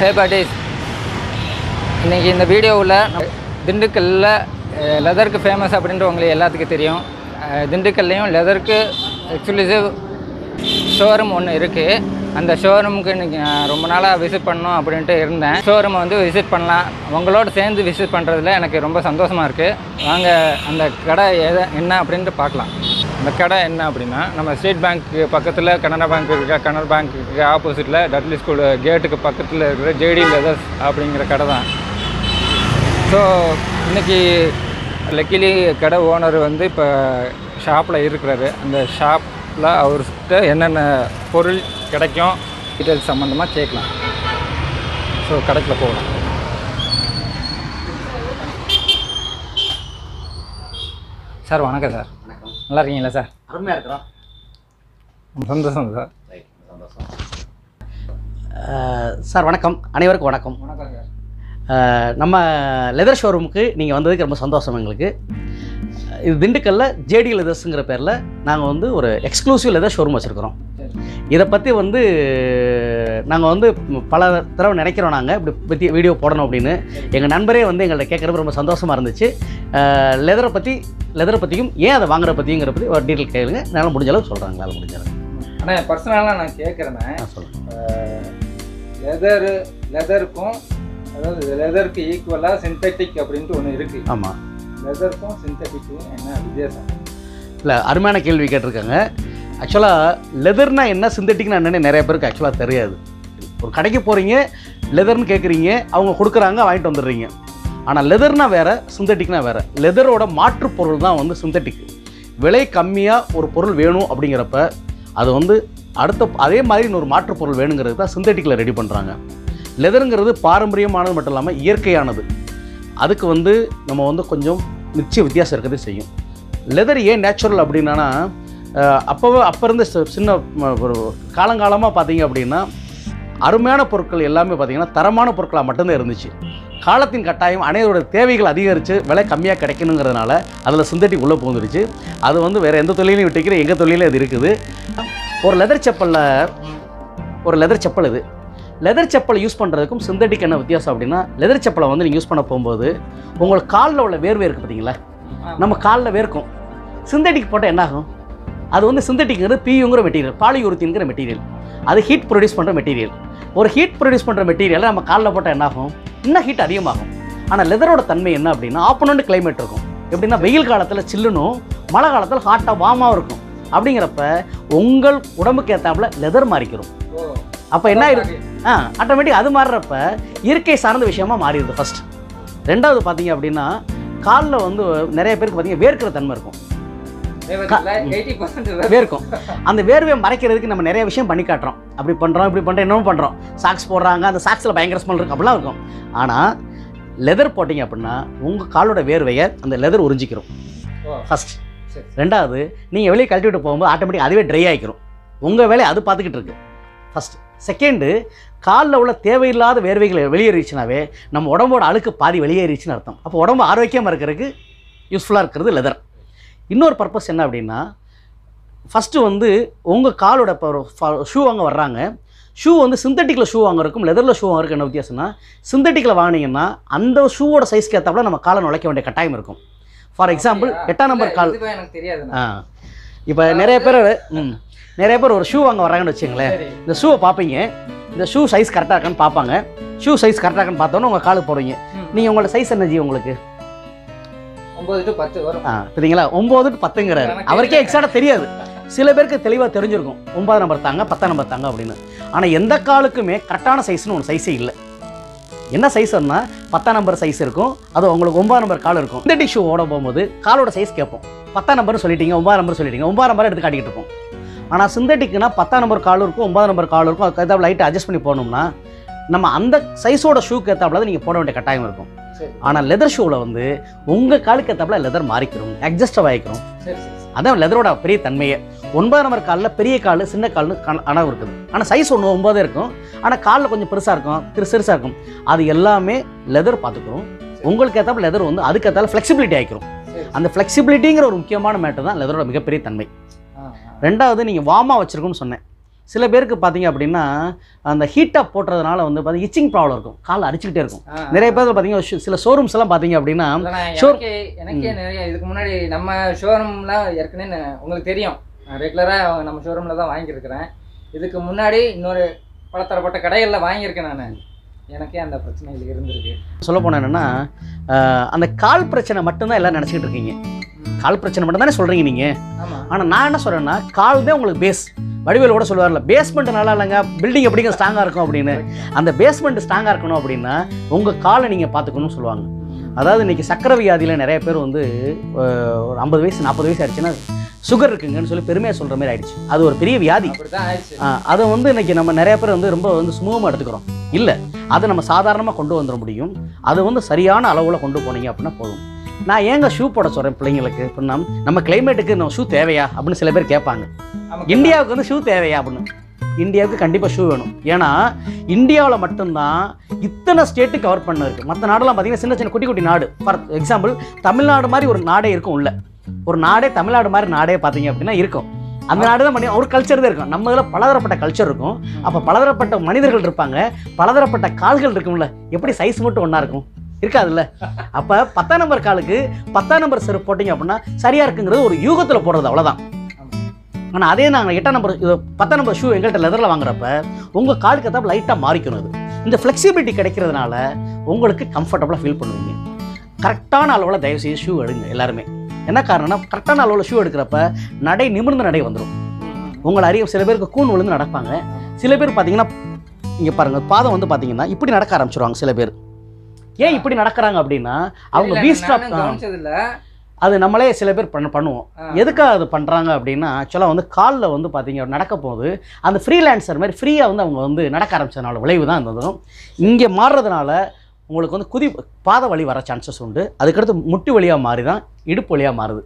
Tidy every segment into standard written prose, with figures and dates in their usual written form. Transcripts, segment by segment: Hey buddies, in the video, Dindigul leather is famous. Dindigul leather exclusive showroom and the showroom can visit the showroom. Visit the State Bank, Canada Bank, Canada Bank opposite Dudley School Gate, JD Leathers. So, luckily, the owner is in the shop. The shop is in கிடைக்கும் details சம்பந்தமா கேக்கலாம் so கடைக்குள்ள போலாம் sir வணக்கம் sir வணக்கம் நல்லா இருக்கீங்களா sir அருமையா இருக்கறோம் சந்தோஷம் சார் ரைட் சந்தோஷம் சார் வணக்கம் அனைவருக்கும் வணக்கம் வணக்கம் சார் நம்ம லெதர் ஷோரூமுக்கு நீங்க வந்ததுக்கு ரொம்ப சந்தோஷம் உங்களுக்கு இது திண்டுக்கல்ல JD Leathersங்கற பேர்ல நாங்க வந்து ஒரு எக்ஸ்க்ளூசிவ் லெதர் ஷோரூம் வச்சிருக்கோம் இத பத்தி வந்து நாங்க வந்து பல தடவை நினைக்கிறோம் நாங்க இப்படி வீடியோ போடணும் அப்படினு எங்க நண்பரே வந்து எங்கள்ட்ட கேக்குறது ரொம்ப சந்தோஷமா இருந்துச்சு லெதர் பத்தியும் ஏன் அத வாங்குற பத்திங்கற பத்தி ஒரு டீடைல் கேளுங்க நான் முடிஞ்ச அளவுக்கு சொல்றேன் நான் முடிஞ்ச அளவுக்கு انا पर्सनலா நான் கேக்குறேன் லெதருக்கும் அதாவது லெதருக்கு ஈக்குவலா சிந்தெடிக் அப்படினு ஒன்னு இருக்கு ஆமா லெதருக்கும் சிந்தெடிக்கும் என்ன வித்தியாசம் இல்ல அருமையான கேள்வி கேட்டிருக்காங்க Actually, leather na enna synthetic na enna neriya perukku actually theriyadu. Or kadaikku poringa leather nu kekringa avanga kudukranga vaangittu vandirringa. Ana leather na vera synthetic na vera. Leather oda maatru porul dhaan vandu synthetic. Vilai kammiya or porul venum abingrappa adu vandu adutha adhe maari innoru maatru porul venungiradhu dhaan synthetic la ready pandranga. Leather ngiradhu parampariyamaanadhu mattum illama iyarkaiyaanadhu. Adukku vandu nama vandu konjam nichcha vyathiyasam irukadhu seiyum. Leather ye natural abinana அப்பவே அப்ப இருந்த சின்ன காலம் காலமா பாத்தீங்க அப்படினா அருமையான பொருட்கள் எல்லாமே பாத்தீங்கன்னா தரமான பொருட்களா மட்டும் தான் இருந்துச்சு காலத்தின் கட்டாயம் அனைவரோட தேவைகள் அதிகரிச்சு விலை கம்மியா கிடைக்கணும்ங்கிறதுனால அதுல சிந்தெடிக் உள்ள போந்துருச்சு அது வந்து வேற எந்த தொழிலையும் விட்டுக்கிற எங்க தொழிலே அது இருக்குது ஒரு லெதர் செப்பல் இது லெதர் செப்பல் யூஸ் பண்றதுக்கும் சிந்தெடிக் என்ன வித்தியாசம் அப்படினா லெதர் செப்பலை வந்து நீங்க யூஸ் பண்ண போயும்போது உங்க கால்ல உள்ள வேர்வை இருக்கு பாத்தீங்களா நம்ம கால்ல வேர்க்கும் சிந்தெடிக் போட்டா என்ன ஆகும் அது வந்து சிந்தெடிக்ங்கிறது PUங்கற மெட்டீரியல் பாலியூரிதீன்ங்கற மெட்டீரியல் அது ஹீட் ப்ரொடியூஸ் பண்ற மெட்டீரியல் ஒரு ஹீட் ப்ரொடியூஸ் பண்ற மெட்டீரியலை நம்ம கால்ல போட்டா என்ன ஆகும் இன்ன ஹீட் அதிகமாகும் ஆனா லெதரோட தன்மை என்ன அப்படினா ஆப்போனன்ட் கிளைமேட் இருக்கும் எப்படின்னா வெயில் காலத்துல சில்லுனோ மழை காலத்துல ஹாட்டா வார்மா இருக்கும் அப்படிங்கறப்ப உங்கள் உடம்புக்கு ஏத்தாப்ல லெதர் மாறிக்கிறோம் அப்ப என்ன ஆயிடுது ஆட்டோமேட்டிக்கா அது மாறறப்ப இயற்கை சார்ந்த விஷயமா மாறிடுது ஃபர்ஸ்ட் ரெண்டாவது பாத்தீங்க அப்படினா கால்ல வந்து நிறைய பேருக்கு பாத்தீங்க வேர்க்கற தன்மை இருக்கும் வேர்க்கும் அந்த வேர்வையை மறைக்கிறதுக்கு நம்ம நிறைய விஷயம் பண்ணி காட்டுறோம் இப்படி பண்றோம் என்னமோ பண்றோம் சாக்ஸ் போடுறாங்க அந்த சாக்ஸ்ல பயங்கர ஸ்மெல் இருக்கு அப்படிலாம் இருக்கும் ஆனா லெதர் போட்டிங்க அப்படினா உங்க காலோட வேர்வையை அந்த லெதர் உறிஞ்சிக்கிறோம் ஃபர்ஸ்ட் ரெண்டாவது நீங்க வெளிய கல்டிவேட் போயும்போது ஆட்டோமேட்டிக்கா அதுவே ட்ரை ஆயிக்கிறோம் உங்க வேலைய அது பாத்துக்கிட்டு இருக்கு ஃபர்ஸ்ட் செகண்ட் கால்ல உள்ள தேவையில்லாத வேர்வைகளை வெளியேறிச்சுனாவே நம்ம உடம்போட அழுக்கு பாதி வெளியேறிச்சுன்னு அர்த்தம் அப்ப உடம்பு ஆரோக்கியமா இருக்கிறதுக்கு யூஸ்ஃபுல்லா இருக்குது லெதர் இன்னொரு பர்பஸ் என்ன அப்படினா ஃபர்ஸ்ட் வந்து உங்க காலோட ஷூ வாங்க வர்றாங்க ஷூ வந்து சிந்தெடிக்ல ஷூ வாங்குறதுக்கும் லெதர்ல ஷூ வாங்குறதுக்கு என்ன வித்தியாசம்னா சிந்தெடிக்ல வாங்குனீங்கன்னா அந்த ஷூவோட சைஸ்க்கு ஏத்தாப்ல நம்ம காலை நுழைக்க வேண்டிய கட்டாயம் இருக்கும் ஃபார் எக்ஸாம்பிள் 8 நம்பர் கால் இது எனக்கு தெரியாதுனா இப்போ நிறைய பேர் ஒரு ஷூ வாங்க வர்றாங்கன்னு வெச்சீங்களே இந்த ஷூவை பாப்பீங்க இந்த ஷூ சைஸ் கரெக்ட்டா இருக்கான்னு பாப்பாங்க ஷூ சைஸ் கரெக்ட்டா இருக்கான்னு பார்த்தோம்னா உங்க காலுக்கு போடுவீங்க நீங்க உங்களோட சைஸ் என்னது உங்களுக்கு 9 to 10 வரும் சரிங்களா 9 to 10ங்கறாரு அவர்க்கே எக்ஸாக்ட்டா தெரியாது சில பேருக்கு தெளிவா தெரிஞ்சிருக்கும் 9 நம்பர் தாங்க 10 நம்பர் தாங்க அப்படினு ஆனா எந்த காலுக்குமே கரெக்ட்டான சைஸ்னு ஒரு சைஸே இல்ல என்ன சைஸ்னா 10 நம்பர் சைஸ் இருக்கும் அது உங்களுக்கு 9 நம்பர் கால் இருக்கும் இந்த டிஷ்யூ ஓட போயும்போது காலோட சைஸ் கேப்போம் 10 நம்பர்னு சொல்லிட்டீங்க 9 நம்பர் எடுத்து காட்டிட்டு இருப்போம் ஆனா சிந்தெடிக்னா 10 நம்பர் கால் இருக்கும் 9 நம்பர் கால் இருக்கும் அதுக்கு ஏதாப்ல லைட் அட்ஜஸ்ட் பண்ணி போணும்னா நம்ம அந்த சைஸோட ஷூக்கு ஏத்தாப்ல நீங்க போட வேண்டிய கட்டாயம் இருக்கும் ஆனா லெதர் ஷூல வந்து உங்க காலுக்கு ஏத்தாப்ல லெதர் மாறிக்கிறோம் அட்ஜஸ்ட் ஆயிக்கிறோம் அதான் லெதரோட பெரிய தன்மையே 9 நம்பர் கால்ல பெரிய கால் சின்ன கால்னு அணவு இருக்குது ஆனா சைஸ் 9 இருக்கும் ஆனா கால்ல கொஞ்சம் பெருசா இருக்கும் சிறுசா இருக்கும் அது எல்லாமே லெதர் பாத்துக்குறோம் உங்களுக்கு ஏத்தாப்ல லெதர் வந்து அதுக்கு ஏத்தாப்ல ஃப்ளெக்சிபிலிட்டி ஆயிக்கிறோம் அந்த ஃப்ளெக்சிபிலிட்டிங்கற ஒரு முக்கியமான மேட்டர் தான் லெதரோட மிகப்பெரிய தன்மை ரெண்டாவது நீங்க வார்மா வச்சிருக்கணும்னு சொன்னேன் சில பேருக்கு பாத்தீங்க அப்படின்னா அந்த ஹீட் அப் போட்றதுனால வந்து பாத்தீங்க இச்சிங் ப்ராப்ளம் இருக்கும், கால் அடிச்சிட்டே இருக்கும். நிறைய பேர் பாத்தீங்க சில ஷோரூம்ஸ் எல்லாம் பாத்தீங்க அப்படின்னா எனக்கே நிறைய இதுக்கு முன்னாடி நம்ம ஷோரூம்லாம் ஏற்கனவே உங்களுக்கு தெரியும், ரெகுலரா நம்ம ஷோரூம்ல தான் வாங்கி இருக்கறேன். இதுக்கு முன்னாடி இன்னொரு பலதரப்பட்ட கடையில வாங்கி இருக்கேன் நான், எனக்கே அந்த பிரச்சனைகள் இருந்திருக்கு. சொல்ல போனா என்னன்னா அந்த கால் பிரச்சனை மட்டும்தான் எல்லாரும் நினைச்சிட்டு இருக்கீங்க, கால் பிரச்சனை மட்டும் தானே சொல்றீங்க நீங்க. ஆனா நான் என்ன சொல்றேன்னா கால் தான் உங்களுக்கு பேஸ். வடிவேல் கூட சொல்லுவார்ல, பேஸ்மெண்ட் நல்லா இல்லைங்க பில்டிங் எப்படிங்க ஸ்ட்ராங்காக இருக்கும் அப்படின்னு. அந்த பேஸ்மெண்ட் ஸ்ட்ராங்காக இருக்கணும் அப்படின்னா உங்கள் காலை நீங்கள் பார்த்துக்கணும்னு சொல்லுவாங்க. அதாவது இன்றைக்கி சக்கரை வியாதியில் நிறைய பேர் வந்து ஒரு 50 வயசு 40 வயசு ஆயிடுச்சுன்னா சுகர் இருக்குங்கன்னு சொல்லி பெருமையாக சொல்கிற மாதிரி ஆயிடுச்சு. அது ஒரு பெரிய வியாதி. அதை வந்து இன்றைக்கி நம்ம நிறைய பேர் வந்து ரொம்ப வந்து சுமூகமாக எடுத்துக்கிறோம். இல்லை, அதை நம்ம சாதாரணமாக கொண்டு வந்துட முடியும். அதை வந்து சரியான அளவில் கொண்டு போனீங்க அப்படின்னா போதும். நான் ஏங்க ஷூ போட சொல்கிறேன் பிள்ளைங்களுக்கு அப்படின்னா, நம்ம கிளைமேட்டுக்கு நம்ம ஷூ தேவையா அப்படின்னு சில பேர் கேட்பாங்க. இந்தியாவுக்கு வந்து ஷூ தேவையா அப்படின்னு. இந்தியாவுக்கு கண்டிப்பாக ஷூ வேணும். ஏன்னா இந்தியாவில் மட்டும்தான் இத்தனை ஸ்டேட்டு கவர் பண்ண இருக்குது. மற்ற நாடெல்லாம் பார்த்தீங்கன்னா சின்ன சின்ன குட்டி குட்டி நாடு. ஃபார் எக்ஸாம்பிள் தமிழ்நாடு மாதிரி ஒரு நாடே இருக்கும். இல்லை, ஒரு நாடே தமிழ்நாடு மாதிரி நாடே பார்த்தீங்க அப்படின்னா இருக்கும். அந்த நாடு தான் பண்ணி ஒரு கல்ச்சர் தான் இருக்கும். நம்ம இதில் பலதரப்பட்ட கல்ச்சர் இருக்கும். அப்போ பலதரப்பட்ட மனிதர்கள் இருப்பாங்க, பலதரப்பட்ட கால்கள் இருக்கும்ல. எப்படி சைஸ் மட்டும் ஒன்றா இருக்கும்? இருக்காதுல்ல. அப்போ 10ஆம் நம்பர் காலுக்கு 10ஆம் நம்பர் செருப்பு போட்டிங்க அப்படின்னா சரியாக இருக்குங்கிறது ஒரு யூகத்தில் போடுறது, அவ்வளோதான். ஆனால் அதே நாங்கள் 8ஆம் நம்பர் 10ஆம் நம்பர் ஷூ எங்கள்கிட்ட லெதரில் வாங்குறப்ப உங்கள் காலுக்கு தான் லைட்டாக மாறிக்கணும். அது இந்த ஃப்ளெக்சிபிலிட்டி கிடைக்கிறதுனால உங்களுக்கு கம்ஃபர்டபுளாக ஃபீல் பண்ணுவீங்க. கரெக்டான அளவில் தயவு செய்து ஷூ எடுங்க எல்லாருமே. என்ன காரணம்னா கரெக்டான அளவில் ஷூ எடுக்கிறப்ப நடை நிமிர்ந்த நடை வந்துடும். உங்களை அறிய சில பேருக்கு கூண் விழுந்து நடப்பாங்க. சில பேர் பார்த்தீங்கன்னா இங்கே பாருங்கள், பாதம் வந்து பார்த்தீங்கன்னா இப்படி நடக்க ஆரம்பிச்சிருவாங்க. சில பேர் ஏன் இப்படி நடக்கிறாங்க அப்படின்னா அவங்க பீ ஸ்டாப் காமிச்சதில்ல. அது நம்மளே சில பேர் பண்ணுவோம். எதுக்காக அது பண்ணுறாங்க அப்படின்னா ஆக்சுவலாக வந்து காலில் வந்து பார்த்தீங்க நடக்க போகுது அந்த ஃப்ரீலான்சர் மாதிரி ஃப்ரீயாக வந்து அவங்க வந்து நடக்க ஆரம்பிச்சதுனால விளைவு தான் இருந்ததும். இங்கே மாறுறதுனால உங்களுக்கு வந்து பாத வலி வர சான்சஸ் உண்டு. அதுக்கடுத்து முட்டி வழியாக மாறி தான் இடுப்பு வழியாக மாறுது.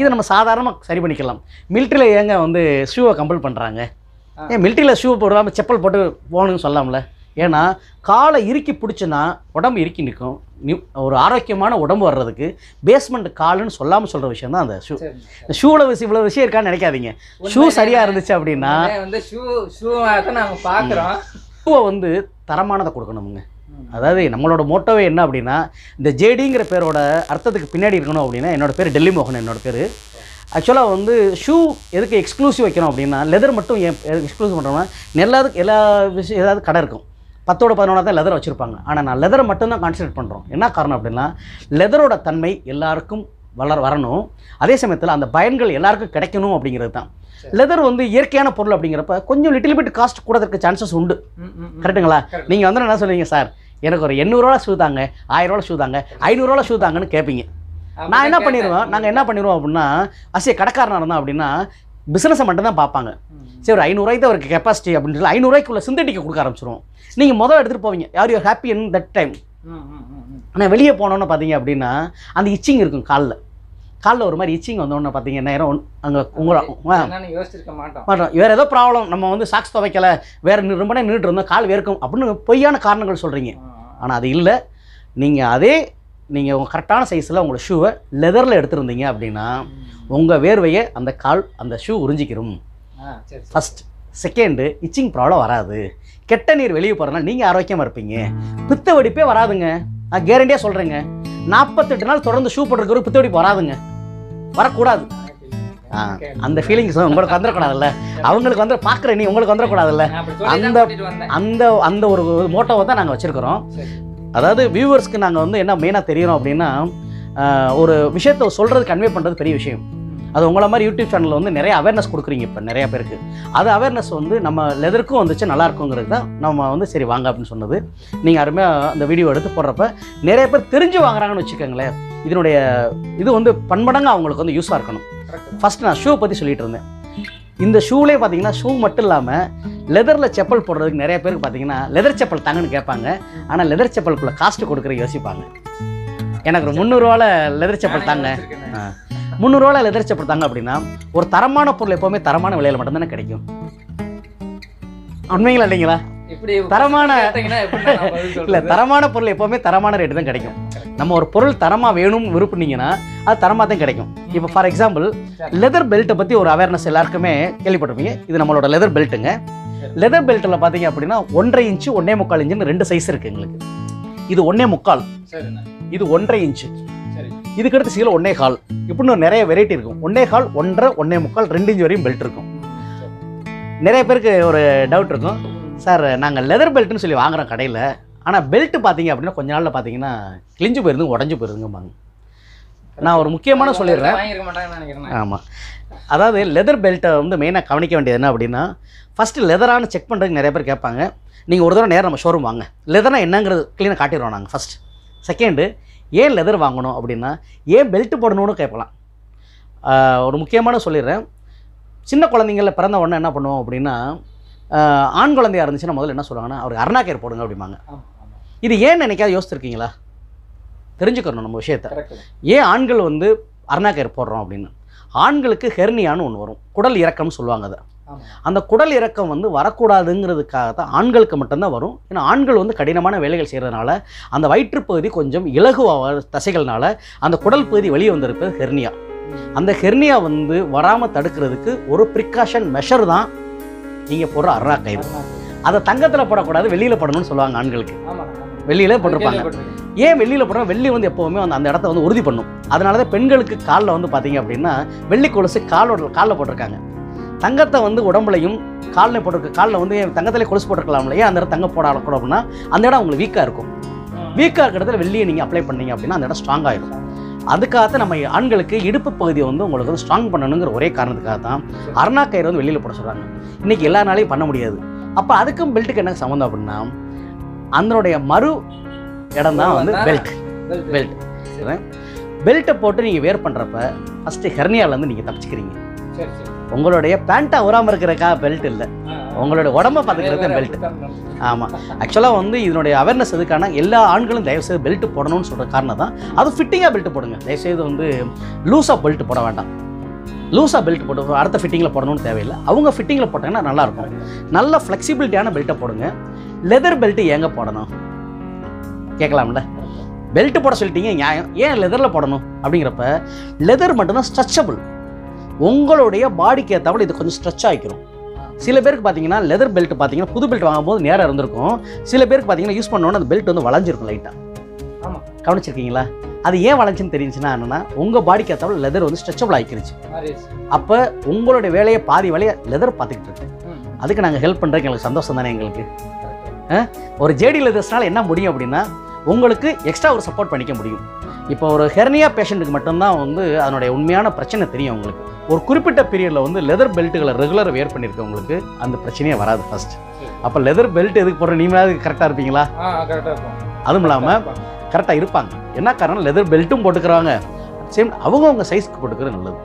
இதை நம்ம சாதாரணமாக சரி பண்ணிக்கலாம். மிலிட்ரியில் ஏங்க வந்து ஷூவை கம்பல் பண்ணுறாங்க? ஏன் மிலிட்ரியில் ஷூ போடாமல் செப்பல் போட்டு போகணும்னு சொல்லலாம்ல? ஏன்னா காலை இறுக்கி பிடிச்சுன்னா உடம்பு இறுக்கி நிற்கும். ஒரு ஆரோக்கியமான உடம்பு வர்றதுக்கு பேஸ்மெண்ட் காலுன்னு சொல்லாமல் சொல்கிற விஷயம் தான் அந்த ஷூ. இந்த ஷூவில் இவ்வளோ விஷயம் இருக்கான்னு நினைக்காதீங்க. ஷூ சரியாக இருந்துச்சு அப்படின்னா வந்து நாங்கள் பார்க்குறோம். ஷூவை வந்து தரமானதை கொடுக்கணுமுங்க. அதாவது நம்மளோட மோட்டோவே என்ன அப்படின்னா இந்த ஜேடிங்கிற பேரோட அர்த்தத்துக்கு பின்னாடி இருக்கணும் அப்படின்னா என்னோடய பேர் டெல்லி மோகன், என்னோட பேர். ஆக்சுவலாக வந்து ஷூ எதுக்கு எக்ஸ்க்ளூசிவ் வைக்கணும் அப்படின்னா லெதர் மட்டும் ஏன் எக்ஸ்க்ளூசிவ் பண்ணுறோம்னா எல்லா விஷயம் ஏதாவது கடை இருக்கும் 10ஓட 11 தான் லெதர் வச்சுருப்பாங்க. ஆனால் நான் லெதரை மட்டும்தான் கான்சன்ட்ரேட் பண்ணுறோம். என்ன காரணம் அப்படின்னா லெதரோட தன்மை எல்லாருக்கும் வரணும். அதே சமயத்தில் அந்த பயன்கள் எல்லாருக்கும் கிடைக்கணும் அப்படிங்கிறது தான். லெதர் வந்து இயற்கையான பொருள் அப்படிங்கிறப்ப கொஞ்சம் லிட்டில் பிட் காஸ்ட் கூடதற்கு சான்சஸ் உண்டு. கரெக்டுங்களா? நீங்கள் வந்து என்ன சொல்லுவீங்க, சார் எனக்கு ஒரு 800 ரூபா ஷூ தாங்க, 1000 ரூபா ஷூ தாங்க, 500 ரூபா ஷூ தாங்கன்னு கேட்பீங்க. நான் என்ன பண்ணிடுவேன், நாங்கள் என்ன பண்ணிடுவோம் அப்படின்னா அசிய கடைக்காரனாக இருந்தால் அப்படின்னா பிஸ்னஸை மட்டும்தான் பார்ப்பாங்க. சரி ஒரு 500 ரூபாய்க்கு தான் ஒரு கெப்பாசிட்டி அப்படின்னு சொல்லி 500 ரூபாய்க்குள்ள சிந்தட்டிக்கை கொடுக்க ஆரம்பிச்சிடும். நீங்கள் முதல்ல எடுத்துகிட்டு போவீங்க, யார் you happy in that time. ஆனால் வெளியே போனோன்னு பார்த்தீங்க அப்படின்னா அந்த இச்சிங் இருக்கும். காலில் ஒரு மாதிரி இச்சிங் வந்தோன்னு பார்த்தீங்க நேரம் அங்கே உங்களை யோசிச்சிருக்க மாட்டோம். வேறு ஏதோ ப்ராப்ளம், நம்ம வந்து சாக்ஸ் துவைக்கலை, வேறு ரொம்ப நேரம் நின்றுட்டு இருந்தோம், கால் வேர்க்கும் அப்படின்னு பொய்யான காரணங்கள் சொல்கிறீங்க. ஆனால் அது இல்லை. நீங்கள் நீங்கள் உங்கள் கரெக்டான சைஸில் உங்களோட ஷூவை லெதரில் எடுத்துருந்தீங்க அப்படின்னா உங்கள் வேர்வையை அந்த ஷூ உறிஞ்சிக்கிறோம். ஃபஸ்ட். செகண்டு, இச்சிங் ப்ராப்ளம் வராது. கெட்ட நீர் வெளியே போகிறதுனால நீங்கள் ஆரோக்கியமாக இருப்பீங்க. பித்த வெடிப்பே வராதுங்க. நான் கேரண்டியாக சொல்கிறேங்க, 48 நாள் தொடர்ந்து ஷூ போட்டுருக்கிற பித்த வெடிப்பு வராதுங்க. வரக்கூடாது. அந்த ஃபீலிங்ஸ் உங்களுக்கு வந்துடக்கூடாதுல்ல, அவங்களுக்கு வந்து பார்க்குற நீ உங்களுக்கு வந்துடக்கூடாதுல்ல. அந்த அந்த அந்த ஒரு மோட்டோவை தான் நாங்கள் வச்சுருக்கிறோம். அதாவது வியூவர்ஸ்க்கு நாங்கள் வந்து என்ன மெயினாக தெரியணும் அப்படின்னா ஒரு விஷயத்தை சொல்கிறது கன்வே பண்ணுறது பெரிய விஷயம். அது உங்களை மாதிரி யூடியூப் சேனலில் வந்து நிறைய அவேர்னஸ் கொடுக்குறீங்க இப்போ நிறையா பேருக்கு. அது அவேர்னஸ் வந்து நம்ம லெதருக்கும் வந்துச்சு நல்லா இருக்குங்கிறது தான் நம்ம வந்து சரி வாங்க அப்படின்னு சொன்னது. நீங்கள் அருமையாக அந்த வீடியோ எடுத்து போடுறப்ப நிறைய பேர் தெரிஞ்சு வாங்குறாங்கன்னு வச்சுக்கோங்களேன். இதனுடைய இது வந்து பன்மடங்காக அவங்களுக்கு வந்து யூஸாக இருக்கணும். ஃபஸ்ட் நான் ஷூவை பற்றி சொல்லிகிட்டு இருந்தேன். இந்த ஷூலேயே பார்த்தீங்கன்னா ஷூ மட்டும் இல்லாமல் லெதரில் செப்பல் போடுறதுக்கு நிறைய பேருக்கு பார்த்தீங்கன்னா லெதர் செப்பல் தாங்கன்னு கேட்பாங்க. ஆனால் லெதர் செப்பலுக்குள்ளே காஸ்ட்டு கொடுக்குற யோசிப்பாங்க. எனக்கு ஒரு 300 ரூபாவில் லெதர் செப்பல் தாங்க, 300 ரூபாவில் லெதர் செப்பல் தாங்க அப்படின்னா ஒரு தரமான பொருள் எப்போவுமே தரமான விலையில் மட்டும்தானே கிடைக்கும். உண்மைங்களா இல்லைங்களா? தரமான பொருள் எப்பவுமே தரமான ரேட்டு தான் கிடைக்கும். நம்ம ஒரு பொருள் தரமா வேணும்னு விரும்புனீங்கன்னா அது தரமா தான் கிடைக்கும். இப்போ ஃபார் எக்ஸாம்பிள் லெதர் பெல்ட்டை பற்றி ஒரு அவேர்னஸ் எல்லாருக்குமே கேள்விப்பட்டிருப்பீங்க. இது நம்மளோட லெதர் பெல்ட்டுங்க. லெதர் பெல்ட்டில் பார்த்தீங்க அப்படின்னா 1.5 இன்ச்சு 1.25 இன்ச்சுன்னு ரெண்டு சைஸ் இருக்குது எங்களுக்கு. இது 1.25, இது 1.5 இன்ச்சு, இதுக்கடுத்து சீல 1.25 இப்படின்னு நிறைய வெரைட்டி இருக்கும். 1.25, 1.5, 1.25, 2 இன்ச் வரையும் பெல்ட் இருக்கும். நிறைய பேருக்கு ஒரு டவுட் இருக்கும், சார் நாங்கள் லெதர் பெல்ட்னு சொல்லி வாங்குகிறோம் கடையில், ஆனால் பெல்ட்டு பார்த்தீங்க அப்படின்னா கொஞ்ச நாளில் பார்த்தீங்கன்னா கிழிஞ்சு போயிருந்துங்க, உடஞ்சி போயிருந்துங்கம்பாங்க. நான் ஒரு முக்கியமான சொல்லிடுறேன். ஆமாம், அதாவது லெதர் பெல்ட்டை வந்து மெயினாக கவனிக்க வேண்டியது என்ன அப்படின்னா, ஃபஸ்ட்டு லெதரானு செக் பண்ணுறதுக்கு நிறைய பேர் கேட்பாங்க. நீங்கள் ஒரு தடவை நேரம் நம்ம ஷோரூம் வாங்க, லெதராக என்னங்கிறது க்ளீனாக காட்டிடுவோம் நாங்கள் ஃபஸ்ட். செகண்டு, ஏன் லெதர் வாங்கணும் அப்படின்னா, ஏன் பெல்ட்டு போடணும்னு கேட்கலாம். ஒரு முக்கியமான சொல்லிடுறேன், சின்ன குழந்தைங்களில் பிறந்த உடனே என்ன பண்ணுவோம் அப்படின்னா, ஆண் குழந்தையாக இருந்துச்சுன்னா முதல்ல என்ன சொல்லுவாங்கன்னா, அவருக்கு அருணாக்கேர் போடுங்க அப்படிம்பாங்க. இது ஏன்னு நினைக்காத யோசிச்சுருக்கீங்களா? தெரிஞ்சுக்கணும் நம்ம விஷயத்தை. ஏன் ஆண்கள் வந்து அருணாக்கேர் போடுறோம் அப்படின்னு, ஆண்களுக்கு ஹெர்னியான்னு ஒன்று வரும், குடல் இறக்கம்னு சொல்லுவாங்க. அதை அந்த குடல் இறக்கம் வந்து வரக்கூடாதுங்கிறதுக்காக தான் ஆண்களுக்கு மட்டும்தான் வரும். ஏன்னா ஆண்கள் வந்து கடினமான வேலைகள் செய்கிறதுனால அந்த வயிற்றுப்பகுதி கொஞ்சம் இலகுவாக தசைகள்னால அந்த குடல் பகுதி வெளியே வந்திருப்பது ஹெர்னியா. அந்த ஹெர்னியா வந்து வராமல் தடுக்கிறதுக்கு ஒரு ப்ரிகாஷன் மெஷர் தான் நீங்கள் போடுற அருணாக்கயிறு. அதை தங்கத்தில் போடக்கூடாது, வெளியில் போடணும்னு சொல்லுவாங்க ஆண்களுக்கு. வெளியில் போட்டிருப்பாங்க. ஏன் வெளியில் போடுறோம்? வெள்ளி வந்து எப்போவுமே வந்து அந்த இடத்த வந்து உறுதி பண்ணும். அதனால தான் பெண்களுக்கு காலில் வந்து பார்த்தீங்க அப்படின்னா வெள்ளி கொலுசு காலில் போட்டிருக்காங்க. தங்கத்தை வந்து உடம்புலையும் காலில் போட்டிருக்கு. காலில் வந்து தங்கத்திலே கொலுசு போட்டிருக்கலாம் இல்லையா, அந்த இடம் தங்க போடக்கூடாது அப்படின்னா அந்த இடம் உங்களுக்கு வீக்காக இருக்கும். வீக்காக இருக்கிற இடத்துல வெள்ளியை நீங்கள் அப்ளை பண்ணீங்க அப்படின்னா அந்த இடம் ஸ்ட்ராங்காக இருக்கும். அதுக்காக நம்ம ஆண்களுக்கு இடுப்பு பகுதியை வந்து உங்களுக்கு வந்து ஸ்ட்ராங் பண்ணணுங்கிற ஒரே காரணத்துக்காக தான் அருணாக்கயிறு வந்து வெளியில் போட சொல்கிறாங்க. இன்றைக்கி எல்லா நாளையும் பண்ண முடியாது. அப்போ அதுக்கும் பெல்ட்டுக்கு என்ன சம்மந்தம் அப்படின்னா, அதனுடைய மறு இடம் தான் வந்து பெல்ட். பெல்ட்டை போட்டு நீங்கள் வேர் பண்ணுறப்ப ஃபஸ்ட்டு ஹெர்னியாவிலேருந்து நீங்கள் தப்பிச்சுக்கிறீங்க. உங்களுடைய பேண்ட்டை உராமல் இருக்கிறக்கா பெல்ட் இல்லை, உங்களுடைய உடம்பை பார்த்துக்கிறது தான் பெல்ட். ஆமாம், ஆக்சுவலாக வந்து இதனுடைய அவேர்னஸ் எதுக்கான எல்லா ஆண்களும் தயவுசெய்து பெல்ட்டு போடணும்னு சொல்கிற காரணம் தான். அது ஃபிட்டிங்காக பெல்ட்டு போடுங்க, தயவுசெய்து வந்து லூஸாக பெல்ட் போட வேண்டாம். லூஸாக பெல்ட் போட்டு அடுத்த ஃபிட்டிங்கில் போடணும்னு தேவையில்லை. அவங்க ஃபிட்டிங்கில் போட்டாங்கன்னா நல்லாயிருக்கும். நல்ல ஃப்ளெக்சிபிலிட்டியான பெல்ட்டை போடுங்க. லெதர் பெல்ட்டு எங்கே போடணும் கேட்கலாம்ல. பெல்ட்டு போட சொல்லிட்டீங்க, நியாயம். ஏன் லெதரில் போடணும் அப்படிங்கிறப்ப, லெதர் மட்டும்தான் ஸ்ட்ரெச்சபிள். உங்களுடைய பாடிக்கு ஏற்றபடி இது கொஞ்சம் ஸ்ட்ரெச் ஆகிக்கிறோம். சில பேருக்கு பார்த்தீங்கன்னா லெதர் பெல்ட் பார்த்தீங்கன்னா புது பெல்ட் வாங்கும்போது நேராக இருந்திருக்கும். சில பேருக்கு பார்த்தீங்கன்னா யூஸ் பண்ணோன்னா அந்த பெல்ட் வந்து வளைஞ்சிருக்கும் லைட்டாக. ஆமாம், கவனிச்சிருக்கீங்களா? அது ஏன் வளைஞ்சுன்னு தெரிஞ்சுன்னா என்னென்னா, உங்கள் பாடிக்கு ஏற்றபடி லெதர் வந்து ஸ்ட்ரெச்சபிள் ஆகிக்கிருச்சு. அப்போ உங்களுடைய வேலையை பாதி வேலையை லெதர் பார்த்துக்கிட்டு இருக்கேன். அதுக்கு நாங்கள் ஹெல்ப் பண்ணுறதுக்கு எங்களுக்கு சந்தோஷம் தானே. எங்களுக்கு ஒரு ஜேடி லெதர்ஸ்னால் என்ன முடியும் அப்படின்னா, உங்களுக்கு எக்ஸ்ட்ரா ஒரு சப்போர்ட் பண்ணிக்க முடியும். இப்போ ஒரு ஹெர்னியா பேஷண்ட்டுக்கு மட்டும்தான் வந்து அதனுடைய உண்மையான பிரச்சனை தெரியும். உங்களுக்கு ஒரு குறிப்பிட்ட பீரியடில் வந்து லெதர் பெல்ட்டுகளை ரெகுலராக வேர் பண்ணியிருக்கவங்களுக்கு அந்த பிரச்சனையே வராது ஃபர்ஸ்ட். அப்போ லெதர் பெல்ட் எதுக்கு போடுற, நீங்களாவது கரெக்டாக இருப்பீங்களா? கரெக்டாக இருக்கும். அதுவும் இல்லாமல் கரெக்டாக இருப்பாங்க. என்ன காரணம், லெதர் பெல்ட்டும் போட்டுக்கிறாங்க, சேம் அவங்கவுங்க சைஸ்க்கு போட்டுக்கிறது நல்லது.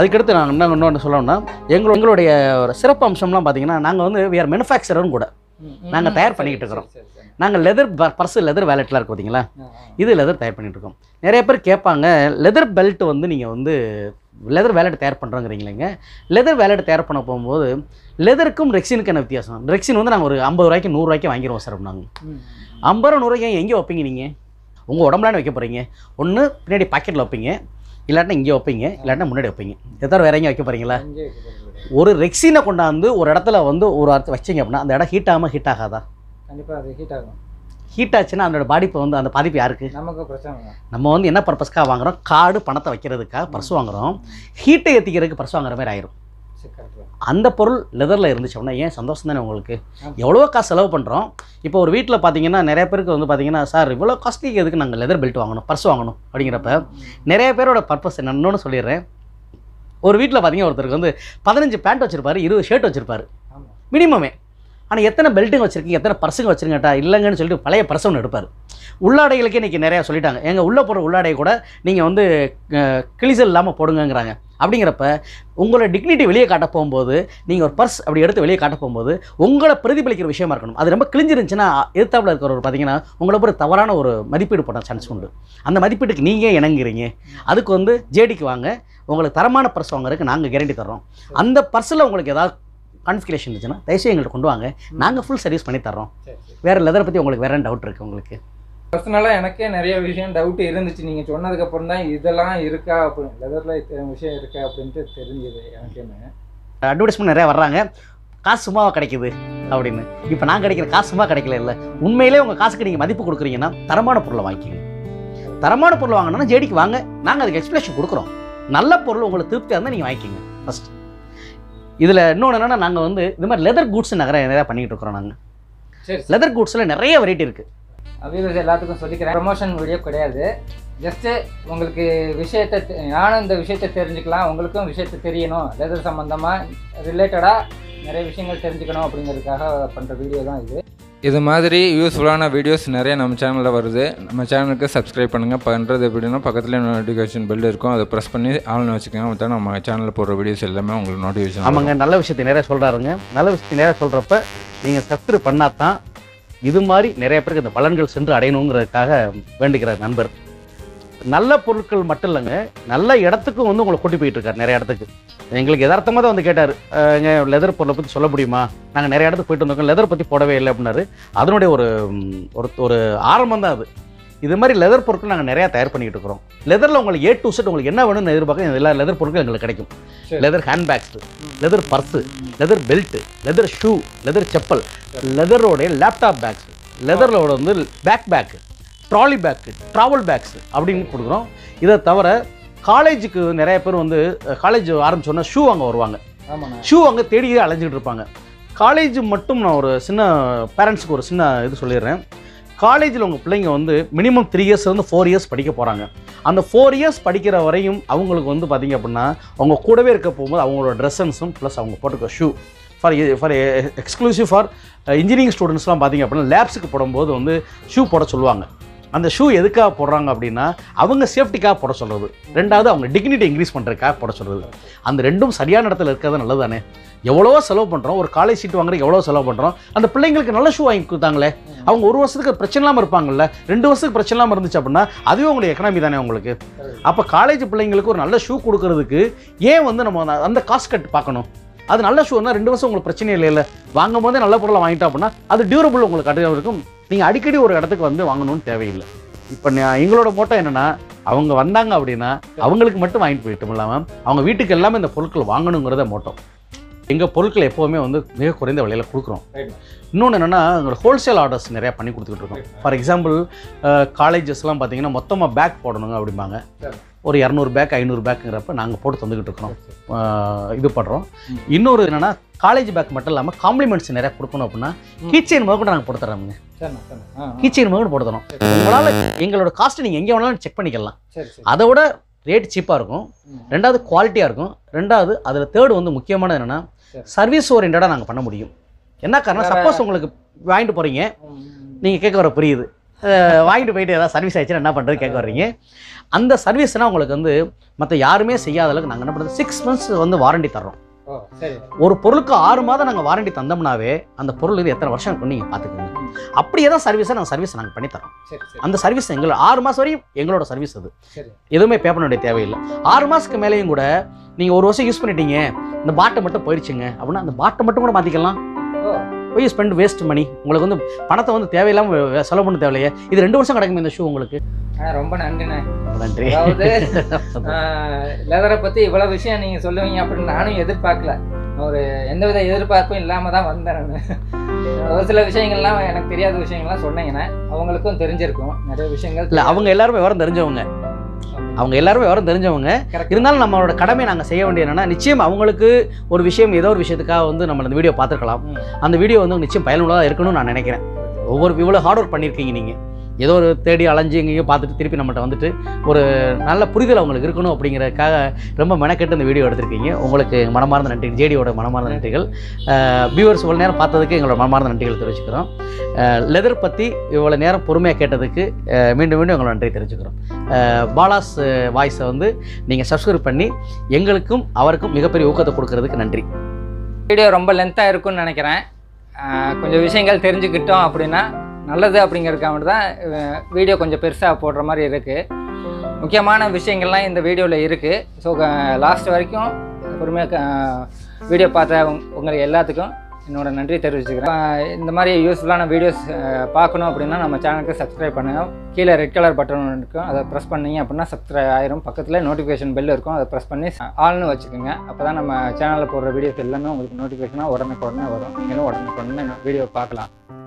அதுக்கடுத்து நாங்கள் என்ன இன்னொன்று சொல்லணும்னா, எங்களுடைய ஒரு சிறப்பு அம்சம்லாம் பார்த்தீங்கன்னா, நாங்கள் வந்து வி ஆர் மேனுஃபேக்சரும் கூட, நாங்கள் தயார் பண்ணிக்கிட்டு இருக்கிறோம். நாங்கள் லெதர் பர்ஸு, லெதர் வேலெட்லாம் இருக்குது பார்த்தீங்களா, இது லெதர் தயார் பண்ணிகிட்டு இருக்கோம். நிறைய பேர் கேட்பாங்க, லெதர் பெல்ட் வந்து நீங்கள் வந்து லெதர் வேலெட் தயார் பண்ணுறோங்கிறீங்களேங்க, லெதர் வேலெட் தயார் பண்ண போகும்போது லெதருக்கும் ரெக்ஸினுக்கான வித்தியாசம். ரெக்ஸின் வந்து நாங்கள் ஒரு 50 ரூபாய்க்கு 100 ரூபாய்க்கு வாங்கிடுவோம் சார். நாங்கள் 50 ரூபா 100 ரூபாய்க்கு எங்கே வைப்பீங்க நீங்கள்? உங்கள் உடம்புலான்னு வைக்க போகிறீங்க. ஒன்று பின்னாடி பாக்கெட்டில் வைப்பீங்க, இல்லாட்டினா இங்கே வைப்பீங்க, இல்லாட்டினா முன்னாடி வைப்பீங்க. எதாவது வேற எங்கேயும் வைக்க போகிறீங்களா? ஒரு ரெக்ஸினை கொண்டாந்து ஒரு இடத்துல வந்து ஒரு இடத்துல வச்சிங்க அப்படின்னா அந்த இடம் ஹீட் ஆகாமல் ஹீட் ஆகாதா? கண்டிப்பாக அது ஹீட் ஆகும். ஹீட் ஆச்சுன்னா அதோட பாதிப்பு வந்து, அந்த பாதிப்பு யாருக்கு? நமக்கு பிரச்சனை. நம்ம வந்து என்ன பர்பஸ்க்காக வாங்குகிறோம்? கார்டு பணத்தை வைக்கிறதுக்காக பர்ஸ் வாங்குகிறோம். ஹீட்டை ஏற்றிக்கிறதுக்கு பர்ஸ் வாங்குற மாதிரி ஆயிரும். அந்த பொருள் லெதரில் இருந்துச்சோம்னா ஏன் சந்தோஷம் தானே உங்களுக்கு. எவ்வளோ காசு செலவு பண்ணுறோம். இப்போ ஒரு வீட்டில் பார்த்தீங்கன்னா நிறைய பேருக்கு வந்து பார்த்தீங்கன்னா, சார் இவ்வளோ காஸ்ட்லிக்கு எதுக்கு நாங்கள் லெதர் பெல்ட் வாங்கணும், பர்ஸ் வாங்கணும் அப்படிங்கிறப்ப நிறைய பேரோட பர்பஸ் என்னன்னு சொல்லிடுறேன். ஒரு வீட்டில் பார்த்தீங்கன்னா ஒருத்தருக்கு வந்து 15 பேண்ட் வச்சுருப்பாரு, 20 ஷர்ட் வச்சுருப்பாரு மினிமமே. ஆனால் எத்தனை பெல்ட்டுங்க வச்சுருக்கீங்க, எத்தனை பர்ஸுங்க வச்சுருங்கட்டா இல்லைங்கன்னு சொல்லிட்டு பழைய பர்ஸ் ஒன்று எடுப்பார். உள்ளாடைகளுக்கு இன்றைக்கி நிறையா சொல்லிட்டாங்க, எங்கள் உள்ளே போடுற உள்ளாடையை கூட நீங்கள் வந்து கிழிசல் இல்லாமல் போடுங்கிறாங்க. அப்படிங்கிறப்ப உங்களோட டிக்னிட்டி வெளியே காட்ட போகும்போது, நீங்கள் ஒரு பர்ஸ் அப்படி எடுத்து வெளியே காட்ட போகும்போது உங்களை பிரதிபலிக்கிற விஷயமா இருக்கணும். அது ரொம்ப கிழிஞ்சிருந்துச்சுன்னா எதிர்த்தாப்பில் இருக்கிறவர் பார்த்தீங்கன்னா உங்களை ஒரு தவறான ஒரு மதிப்பீடு போட சான்ஸ் உண்டு. அந்த மதிப்பீட்டுக்கு நீங்கள் இணங்குறீங்க. அதுக்கு வந்து ஜேடிக்கு வாங்க, உங்களுக்கு தரமான பர்ஸ் வாங்குறதுக்கு நாங்கள் கேரண்டி தர்றோம். அந்த பர்ஸில் உங்களுக்கு ஏதாவது கான்ஃபிகரேஷன் இருந்துச்சுன்னா தயவுசெய்து எங்கள்கிட்ட கொண்டு வாங்க, நாங்கள் ஃபுல் சர்வீஸ் பண்ணி தர்றோம். வேறு லெதரை பற்றி உங்களுக்கு வேறு டவுட் இருக்குது? உங்களுக்கு பர்சனலாக எனக்கே நிறைய விஷயம் டவுட்டு இருந்துச்சு. நீங்கள் சொன்னதுக்கப்புறம் தான் இதெல்லாம் இருக்கா அப்படின்னு, லெதரில் விஷயம் இருக்கா அப்படின்ட்டு தெரிஞ்சது எனக்குன்னு. அட்வர்டைஸ்மெண்ட் நிறையா வர்றாங்க, காசு சும்மாவா கிடைக்குது அப்படின்னு. இப்போ நான் கிடைக்கிற காசு சும்மா கிடைக்கல இல்லை, உண்மையிலே உங்கள் காசுக்கு நீங்கள் மதிப்பு கொடுக்குறீங்கன்னா தரமான பொருளை வாங்கிக்கோங்க. தரமான பொருள் வாங்கினா ஜேடிக்கு வாங்க, நாங்கள் அதுக்கு எக்ஸ்பிளேஷன் கொடுக்குறோம். நல்ல பொருள் உங்களை திருப்தியாக இருந்தால் நீங்கள் வாங்கிக்கோங்க ஃபர்ஸ்ட். இதில் இன்னொன்று என்னென்னா, நாங்கள் வந்து இது மாதிரி லெதர் கூட்ஸ் நிறையா பண்ணிகிட்டு இருக்கிறோம். நாங்கள் லெதர் கூட்ஸில் நிறைய வெரைட்டி இருக்குது. அபியூஸ் எல்லாத்துக்கும் சொல்லிக்கிறேன், ப்ரொமோஷன் வீடியோ கிடையாது. ஜஸ்ட்டு உங்களுக்கு விஷயத்தை, நானும் இந்த விஷயத்தை தெரிஞ்சுக்கலாம், உங்களுக்கும் விஷயத்தை தெரியணும், லெதர் சம்மந்தமாக ரிலேட்டடாக நிறைய விஷயங்கள் தெரிஞ்சுக்கணும் அப்படிங்கிறதுக்காக பண்ணுற வீடியோ தான் இது. இது மாதிரி யூஸ்ஃபுல்லான வீடியோஸ் நிறைய நம்ம சேனலில் வருது. நம்ம சேனலுக்கு சப்ஸ்கிரைப் பண்ணுங்கள். பண்ணுறது எப்படின்னா, பக்கத்தில் நோட்டிஃபிகேஷன் பெல் இருக்கும், அதை ப்ரெஸ் பண்ணி ஆன்லைன் வச்சுக்கோங்க. மொத்தம் நம்ம சேனலில் போடுற வீடியோஸ் எல்லாமே உங்களுக்கு நோட்டிஃபிகேஷன். ஆமாங்க, நல்ல விஷயத்தை நிறையா சொல்கிறாருங்க. நல்ல விஷயத்தை நிறையா சொல்கிறப்ப நீங்கள் சப்ஸ்கிரைப் பண்ணால் தான் இது மாதிரி நிறைய பேருக்கு இந்த பலன்கள் சென்று அடையணுங்கிறதுக்காக வேண்டுகிறார் நண்பர். நல்ல பொருட்கள் மட்டும் இல்லைங்க, நல்ல இடத்துக்கும் வந்து உங்களை கூட்டி போயிட்டு இருக்காரு. நிறைய இடத்துக்கு எங்களுக்கு எதார்த்தமாக தான் வந்து கேட்டார், எங்கள் லெதர் பொருளை பற்றி சொல்ல முடியுமா, நாங்கள் நிறைய இடத்துக்கு போயிட்டு வந்திருக்கோம், லெதர் பற்றி போடவே இல்லை அப்படின்னாரு. அதனுடைய ஒரு ஆரம்பம் தான் அது. இது மாதிரி லெதர் பொருட்கள் நாங்கள் நிறையா தயார் பண்ணிக்கிட்டு இருக்கிறோம். லெதரில் உங்களுக்கு ஏ டு செட் உங்களுக்கு என்ன வேணும்னு எதிர்பார்க்க எல்லா லெதர் பொருட்கள் எங்களுக்கு கிடைக்கும். Leather handbags, leather purse, leather belt, leather shoe, leather chappal, லெதரோடைய லேப்டாப் பேக்ஸ், லெதரோட வந்து bag bag, trolley bag, travel bags அப்படின்னு கொடுக்குறோம். இதை தவிர காலேஜுக்கு நிறைய பேர் வந்து காலேஜ் ஆரம்பிச்சோன்னா ஷூ அங்கே வருவாங்க. ஷூ அங்கே தேடியே அலைஞ்சிட்டு இருப்பாங்க. காலேஜ் மட்டும் நான் ஒரு சின்ன பேரண்ட்ஸுக்கு ஒரு சின்ன இது சொல்லிடுறேன். காலேஜில் உங்கள் பிள்ளைங்க வந்து மினிமம் 3 இயர்ஸ்லேருந்து 4 இயர்ஸ் படிக்க போகிறாங்க. அந்த 4 இயர்ஸ் படிக்கிற வரையும் அவங்களுக்கு வந்து பார்த்திங்க அப்படின்னா, அவங்க கூடவே இருக்க போகும்போது அவங்களோட ட்ரெஸ்ஸன்ஸும் ப்ளஸ் அவங்க போட்டுக்க shoe for exclusive for engineering ஸ்டூடெண்ட்ஸ்லாம் பார்த்திங்க அப்படின்னா லேப்ஸுக்கு போடும்போது வந்து ஷூ போட சொல்லுவாங்க. அந்த ஷூ எதுக்காக போடுறாங்க அப்படின்னா, அவங்க சேஃப்டிக்காக போட சொல்கிறது, ரெண்டாவது அவங்க டிக்னிட்டி இன்க்ரீஸ் பண்ணுறதுக்காக போட சொல்கிறது. அந்த ரெண்டும் சரியான இடத்துல இருக்கிறது நல்லது தானே. எவ்வளோ செலவு பண்ணுறோம், ஒரு காலேஜ் சீட் வாங்குறதுக்கு எவ்வளோ செலவு பண்ணுறோம், அந்த பிள்ளைங்களுக்கு நல்ல ஷூ வாங்கி கொடுத்தாங்களே, அவங்க ஒரு வருஷத்துக்கு பிரச்சனை இல்லாமல் இருப்பாங்கள்ல, 2 வருஷத்துக்கு பிரச்சனை இல்லாமல் இருந்துச்சு அப்படின்னா அதுவே அவங்களுடைய எக்கனாமி தானே உங்களுக்கு. அப்போ காலேஜ் பிள்ளைங்களுக்கு ஒரு நல்ல ஷூ கொடுக்கறதுக்கு ஏன் வந்து நம்ம அந்த காஸ்ட் கட் பார்க்கணும்? அது நல்ல ஷூன்னா 2 வருஷம் உங்களுக்கு பிரச்சனை இல்லை, வாங்கும் போதே நல்ல பொருளை வாங்கிட்டோம் அப்படின்னா அது டியூரபிள் உங்களுக்கு கட்டாயம் இருக்கும். நீங்கள் அடிக்கடி ஒரு இடத்துக்கு வந்து வாங்கணும்னு தேவையில்லை. இப்போ எங்களோட மோட்டோ என்னென்னா, அவங்க வந்தாங்க அப்படின்னா அவங்களுக்கு மட்டும் வாங்கிட்டு போயிட்டோம் இல்லாமல் அவங்க வீட்டுக்கு எல்லாமே இந்த பொருட்கள் வாங்கணுங்கிறத மோட்டோ. எங்கள் பொருட்கள் எப்போவுமே வந்து மிக குறைந்த விலையில் கொடுக்குறோம். இன்னொன்று என்னென்னா, எங்களுக்கு ஹோல்சேல் ஆர்டர்ஸ் நிறையா பண்ணி கொடுத்துக்கிட்டு இருக்கோம். ஃபார் எக்ஸாம்பிள் காலேஜஸ்லாம் பார்த்தீங்கன்னா மொத்தமாக பேக் போடணுங்க அப்படிம்பாங்க. ஒரு 200 பேக் 500 பேக்குங்கிறப்ப நாங்கள் போட்டு தந்துக்கிட்டு இருக்கிறோம், இது பண்ணுறோம். இன்னொரு என்னென்னா, காலேஜ் பேக் மட்டும் இல்லாமல் காம்ப்ளிமெண்ட்ஸ் நிறையா கொடுக்கணும் அப்படின்னா கீச்செயின் முதல் கூட நாங்கள் கொடுத்துட்றோம்ங்க. கீச்செயின் முதல் கூட கொடுத்துறோம். உங்களால் எங்களோட காஸ்ட்டு நீங்கள் எங்கே வேணாலும் செக் பண்ணிக்கலாம். அதை விட ரேட் சீப்பாக இருக்கும், ரெண்டாவது குவாலிட்டியாக இருக்கும், ரெண்டாவது அதில் தேர்டு வந்து முக்கியமானது என்னென்னா, சர்வீஸ் ஓரியன்டாக நாங்கள் பண்ண முடியும். என்ன காரணம், சப்போஸ் உங்களுக்கு வாங்கிட்டு போகிறீங்க, நீங்கள் கேட்க வர புரியுது, வாங்கிட்டு போயிட்டு ஏதாவது சர்வீஸ் ஆயிடுச்சுன்னா என்ன பண்ணுறது கேட்க வர்றீங்க. அந்த சர்வீஸ்னால் உங்களுக்கு வந்து மற்ற யாருமே செய்யாத அளவுக்கு நாங்கள் என்ன பண்ணுறது, 6 months வந்து வாரண்டி தர்றோம். ஒரு பொருளுக்கு 6 மாதம் நாங்கள் வாரண்டி தந்தோம்னாவே அந்த பொருள் இது எத்தனை வருஷம் இருக்குன்னு நீங்கள் பார்த்துக்கோங்க. அப்படியே தான் சர்வீஸ் நாங்கள் பண்ணித்தரோம். அந்த சர்வீஸ் எங்களோட 6 மாதம் வரையும் எங்களோட சர்வீஸ். அது எதுவுமே பே பண்ண வேண்டிய தேவையில்லை. 6 மாதத்துக்கு மேலேயும் கூட நீங்கள் 1 வருஷம் யூஸ் பண்ணிட்டீங்க, இந்த பாட்டை மட்டும் போயிடுச்சுங்க அப்படின்னா அந்த பாட்டை மட்டும் கூட மாற்றிக்கலாம். போய் ஸ்பெண்ட் வேஸ்ட் மணி, உங்களுக்கு வந்து பணத்தை வந்து தேவையில்லாமல் செலவு பண்ண தேவையில்லையே. இது 2 வருஷம் கிடைக்கும் இந்த ஷூ உங்களுக்கு. ரொம்ப நன்றிண்ணே. நன்றி. லெதரை பற்றி இவ்வளோ விஷயம் நீங்கள் சொல்லுவீங்க அப்படின்னு நானும் எதிர்பார்க்கல. ஒரு எந்தவித எதிர்பார்ப்பும் இல்லாமல் தான் வந்தேன். ஒரு சில விஷயங்கள்லாம் எனக்கு தெரியாத விஷயங்கள்லாம் சொன்னீங்கன்னா அவங்களுக்கும் தெரிஞ்சிருக்கும் நிறைய விஷயங்கள். இல்லை, அவங்க எல்லாருமே விவரம் தெரிஞ்சவங்க, இருந்தாலும் நம்மளோட கடமை நாங்கள் செய்ய வேண்டிய என்னன்னா, நிச்சயம் அவங்களுக்கு ஒரு விஷயம், ஏதோ ஒரு விஷயத்துக்காக வந்து நம்ம அந்த வீடியோ பார்த்துருக்கலாம். அந்த வீடியோ வந்து நிச்சயம் பயனுள்ளதாக இருக்கணும்னு நான் நினைக்கிறேன். ஒவ்வொரு இவ்வளோ ஹார்ட் ஒர்க் பண்ணியிருக்கீங்க நீங்கள், ஏதோ ஒரு தேடி அலைஞ்சி எங்கேயோ பார்த்துட்டு திருப்பி நம்மகிட்ட வந்துட்டு ஒரு நல்ல புரிதல் அவங்களுக்கு இருக்கணும் அப்படிங்கிறதுக்காக ரொம்ப மெனக்கெட்டு இந்த வீடியோ எடுத்திருக்கீங்க. உங்களுக்கு மனமார்ந்த நன்றி, ஜேடியோட மனமார்ந்த நன்றிகள். வியூவர்ஸ் இவ்வளோ நேரம் பார்த்ததுக்கு எங்களோட மனமார்ந்த நன்றிகள் தெரிவிச்சுக்கிறோம். லெதர் பற்றி இவ்வளோ நேரம் பொறுமையாக கேட்டதுக்கு மீண்டும் மீண்டும் எங்களோட நன்றி தெரிவிச்சுக்கிறோம். பாலாஸ் வாய்ஸை வந்து நீங்கள் சப்ஸ்கிரைப் பண்ணி எங்களுக்கும் அவருக்கும் மிகப்பெரிய ஊக்கத்தை கொடுக்கறதுக்கு நன்றி. வீடியோ ரொம்ப லென்த்தாக இருக்கும்னு நினைக்கிறேன். கொஞ்சம் விஷயங்கள் தெரிஞ்சுக்கிட்டோம் அப்படின்னா நல்லது அப்படிங்கிறதுக்காக மட்டும் தான் வீடியோ கொஞ்சம் பெருசாக போடுற மாதிரி இருக்குது. முக்கியமான விஷயங்கள்லாம் இந்த வீடியோவில் இருக்குது. ஸோ லாஸ்ட் வரைக்கும் பொறுமையாக வீடியோ பார்த்த உங்களுக்கு எல்லாத்துக்கும் என்னோட நன்றி தெரிவிச்சுக்கிறேன். இந்த மாதிரி யூஸ்ஃபுல்லான வீடியோஸ் பார்க்கணும் அப்படின்னா நம்ம சேனலுக்கு சப்ஸ்கிரைப் பண்ணுங்கள். கீழே ரெட் கலர் பட்டன் இருக்கும், அதை ப்ரெஸ் பண்ணிங்க அப்படின்னா சப்ஸ்கிரைப் ஆயிரும். பக்கத்தில் நோட்டிஃபிகேஷன் பெல் இருக்கும், அதை ப்ரெஸ் பண்ணி ஆல்னு வச்சுக்கோங்க. அப்போ தான் நம்ம சேனலில் போடுற வீடியோஸ் எல்லாமே உங்களுக்கு நோட்டிஃபிகேஷனாக உடனே வரும். நீங்களும் உடனே வீடியோ பார்க்கலாம்.